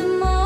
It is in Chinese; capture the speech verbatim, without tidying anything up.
什么？